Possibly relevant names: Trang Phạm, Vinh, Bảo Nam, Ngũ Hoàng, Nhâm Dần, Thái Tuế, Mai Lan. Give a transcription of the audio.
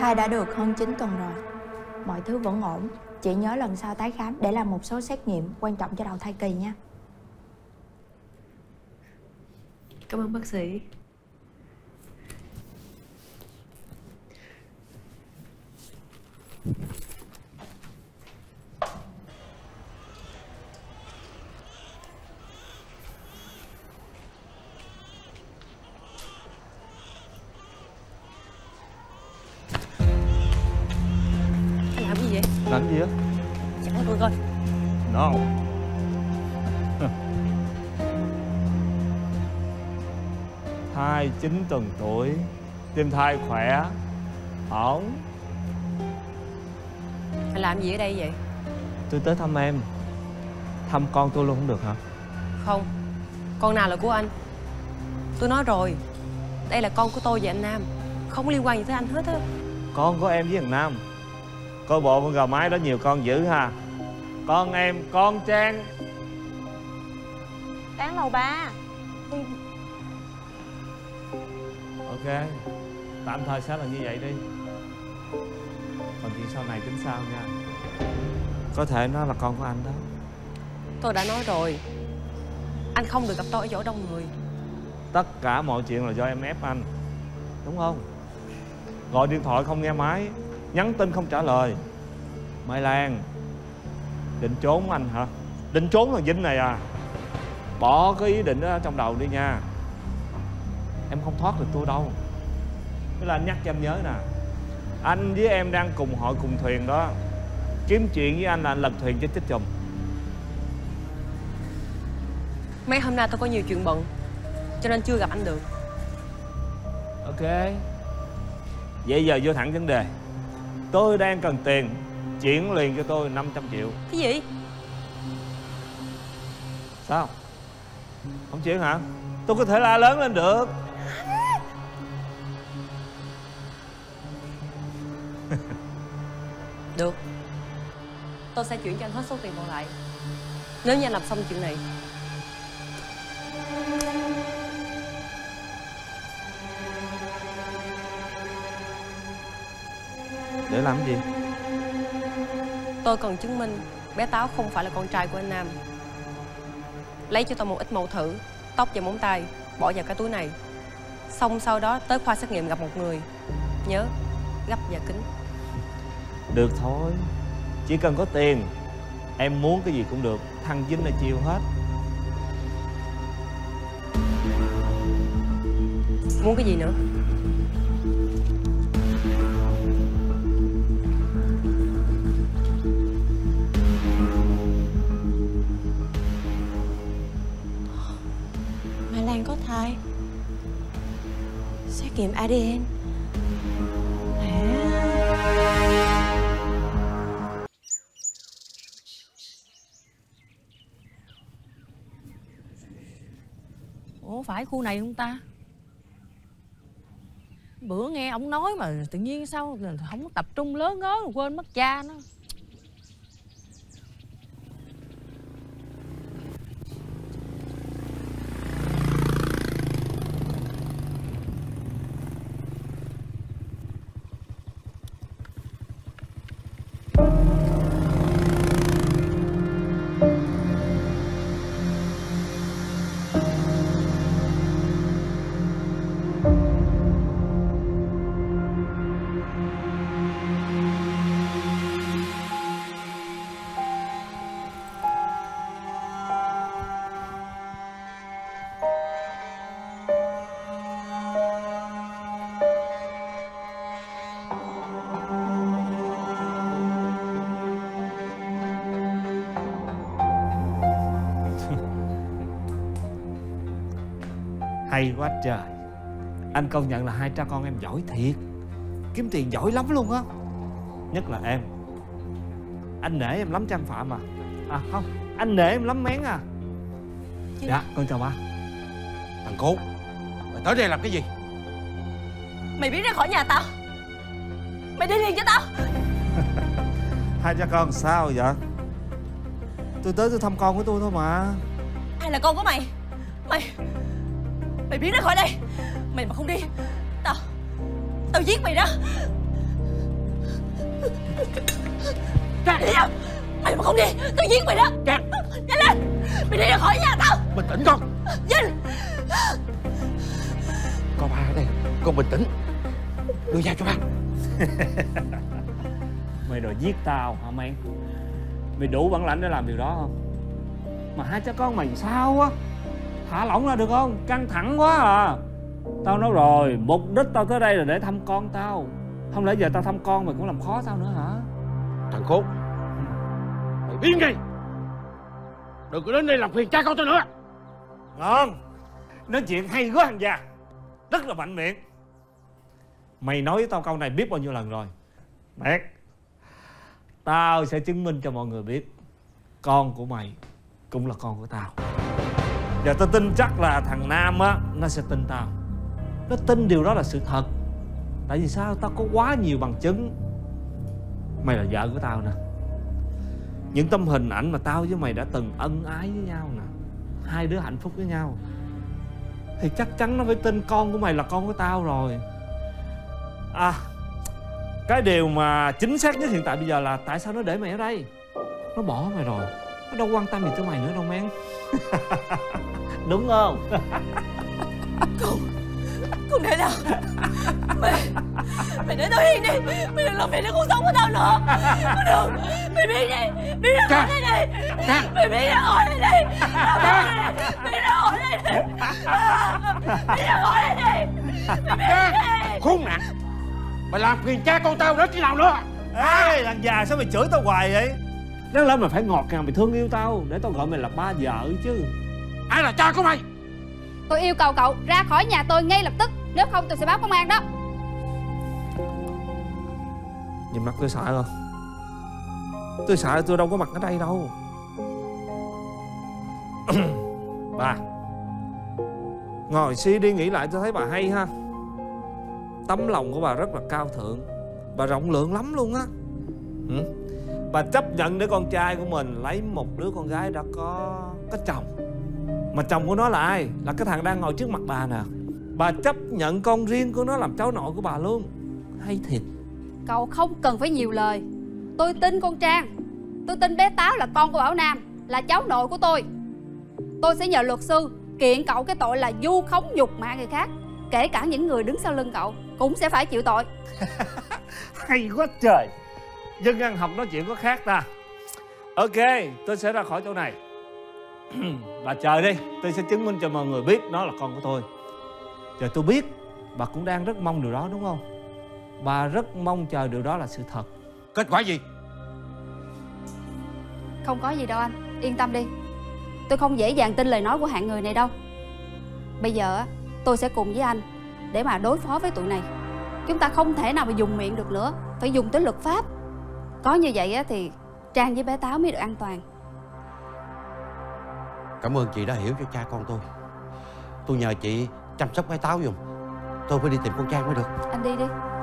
Thai đã được hơn 9 tuần rồi. Mọi thứ vẫn ổn. Chị nhớ lần sau tái khám để làm một số xét nghiệm quan trọng cho đầu thai kỳ nha. Cảm ơn bác sĩ. Làm gì á? Chẳng có tôi coi. No. Thai 9 tuần tuổi, tim thai khỏe, ổn. Anh làm gì ở đây vậy? Tôi tới thăm em. Thăm con tôi luôn không được hả? Không, con nào là của anh. Tôi nói rồi, đây là con của tôi và anh Nam, không liên quan gì tới anh hết á. Con của em với thằng Nam. Coi bộ con gà mái đó nhiều con dữ ha. Con em, con Trang. Đáng lầu ba. Ok, tạm thời sẽ là như vậy đi. Còn chuyện sau này tính sao nha. Có thể nó là con của anh đó. Tôi đã nói rồi, anh không được gặp tôi ở chỗ đông người. Tất cả mọi chuyện là do em ép anh, đúng không? Gọi điện thoại không nghe máy, nhắn tin không trả lời. Mai Lan, định trốn anh hả? Định trốn thằng Vinh này à? Bỏ cái ý định đó trong đầu đi nha. Em không thoát được tôi đâu. Thế là anh nhắc cho em nhớ nè, anh với em đang cùng hội cùng thuyền đó. Kiếm chuyện với anh là anh lật thuyền chết chùm. Mấy hôm nay tôi có nhiều chuyện bận, cho nên chưa gặp anh được. Ok, vậy giờ vô thẳng vấn đề. Tôi đang cần tiền, chuyển liền cho tôi 500 triệu. Cái gì? Sao? Không chịu hả? Tôi có thể la lớn lên được. Được, tôi sẽ chuyển cho anh hết số tiền còn lại nếu như anh làm xong chuyện này. Để làm gì? Tôi cần chứng minh bé Táo không phải là con trai của anh Nam. Lấy cho tôi một ít mẫu thử tóc và móng tay, bỏ vào cái túi này. Xong sau đó tới khoa xét nghiệm gặp một người. Nhớ, gấp và kín. Được thôi, chỉ cần có tiền, em muốn cái gì cũng được. Thằng Vinh là chiều hết. Muốn cái gì nữa? Có thai, xét nghiệm ADN. Ủa phải khu này không ta? Bữa nghe ông nói mà tự nhiên sao không tập trung lớn ngớ, quên mất cha nó. Hay quá trời. Anh công nhận là hai cha con em giỏi thiệt. Kiếm tiền giỏi lắm luôn á. Nhất là em. Anh nể em lắm Trang Phạm à. À không, anh nể em lắm Mén à. Chứ... Dạ, con chào ba. Thằng Cốt, mày tới đây làm cái gì? Mày biến ra khỏi nhà tao, mày đi liền cho tao. Hai cha con sao vậy? Tôi tới tôi thăm con của tôi thôi mà. Ai là con của mày? Mày biến ra khỏi đây. Mày mà không đi, tao giết mày đó. Trang! Đi đâu? Mày mà không đi, tao giết mày đó! Trang! Nhanh lên! Mày đi ra khỏi nhà tao! Bình tĩnh con! Nhanh! Có ba ở đây, con bình tĩnh! Đưa dao cho ba! Mày đòi giết tao hả mày? Mày đủ bản lãnh để làm điều đó không? Mà hai cha con mày sao á? Thả lỏng ra được không? Căng thẳng quá à! Tao nói rồi, mục đích tao tới đây là để thăm con tao. Không lẽ giờ tao thăm con mày cũng làm khó tao nữa hả? Thằng khốn! Mày biến đi! Đừng có đến đây làm phiền cha con tao nữa! Ngon! Nói chuyện hay quá thằng già! Rất là mạnh miệng! Mày nói với tao câu này biết bao nhiêu lần rồi. Mẹ! Tao sẽ chứng minh cho mọi người biết con của mày cũng là con của tao. Giờ tao tin chắc là thằng Nam á, nó sẽ tin tao. Nó tin điều đó là sự thật. Tại vì sao? Tao có quá nhiều bằng chứng. Mày là vợ của tao nè. Những tấm hình ảnh mà tao với mày đã từng ân ái với nhau nè. Hai đứa hạnh phúc với nhau. Thì chắc chắn nó phải tin con của mày là con của tao rồi. À, cái điều mà chính xác nhất hiện tại bây giờ là tại sao nó để mày ở đây. Nó bỏ mày rồi. Nó đâu quan tâm gì tới mày nữa đâu men. Đúng không? Con để tao. Mày để tao yên đi. Mày đừng làm phiền đến cuộc sống của tao nữa. Mày đừng. Mày biết đi. Biết ra khỏi đây này. Mày biết ra khỏi đây này. Biết ra khỏi đây này. Biết ra khỏi đây này. Mày khốn nạn. Mày làm phiền cha con tao nữa chứ nào nữa. Ê, thằng già sao mày chửi tao hoài vậy? Đáng lẽ mày phải ngọt ngào, mày thương yêu tao để tao gọi mày là ba vợ chứ. Ai là cha của mày? Tôi yêu cầu cậu ra khỏi nhà tôi ngay lập tức. Nếu không tôi sẽ báo công an đó. Nhìn mặt tôi sợ không? Tôi sợ tôi đâu có mặt ở đây đâu. Bà ngồi suy đi nghĩ lại tôi thấy bà hay ha. Tấm lòng của bà rất là cao thượng. Bà rộng lượng lắm luôn á. Bà chấp nhận để con trai của mình lấy một đứa con gái đã có chồng. Mà chồng của nó là ai? Là cái thằng đang ngồi trước mặt bà nè. Bà chấp nhận con riêng của nó làm cháu nội của bà luôn. Hay thiệt. Cậu không cần phải nhiều lời. Tôi tin con Trang. Tôi tin bé Táo là con của Bảo Nam, là cháu nội của tôi. Tôi sẽ nhờ luật sư kiện cậu cái tội là vu khống nhục mạ người khác. Kể cả những người đứng sau lưng cậu cũng sẽ phải chịu tội. Hay quá trời. Dân ăn học nói chuyện có khác ta. Ok, tôi sẽ ra khỏi chỗ này. Bà chờ đi, tôi sẽ chứng minh cho mọi người biết nó là con của tôi. Giờ tôi biết bà cũng đang rất mong điều đó đúng không? Bà rất mong chờ điều đó là sự thật. Kết quả gì? Không có gì đâu anh, yên tâm đi. Tôi không dễ dàng tin lời nói của hạng người này đâu. Bây giờ tôi sẽ cùng với anh để mà đối phó với tụi này. Chúng ta không thể nào mà dùng miệng được nữa, phải dùng tới luật pháp. Có như vậy thì Trang với bé Táo mới được an toàn. Cảm ơn chị đã hiểu cho cha con tôi. Tôi nhờ chị chăm sóc bé Táo giùm. Tôi phải đi tìm con Trang mới được. Anh đi đi.